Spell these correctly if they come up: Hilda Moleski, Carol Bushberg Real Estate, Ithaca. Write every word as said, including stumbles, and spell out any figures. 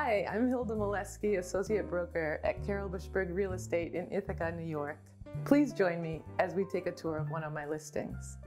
Hi, I'm Hilda Moleski, Associate Broker at Carol Bushberg Real Estate in Ithaca, New York. Please join me as we take a tour of one of my listings.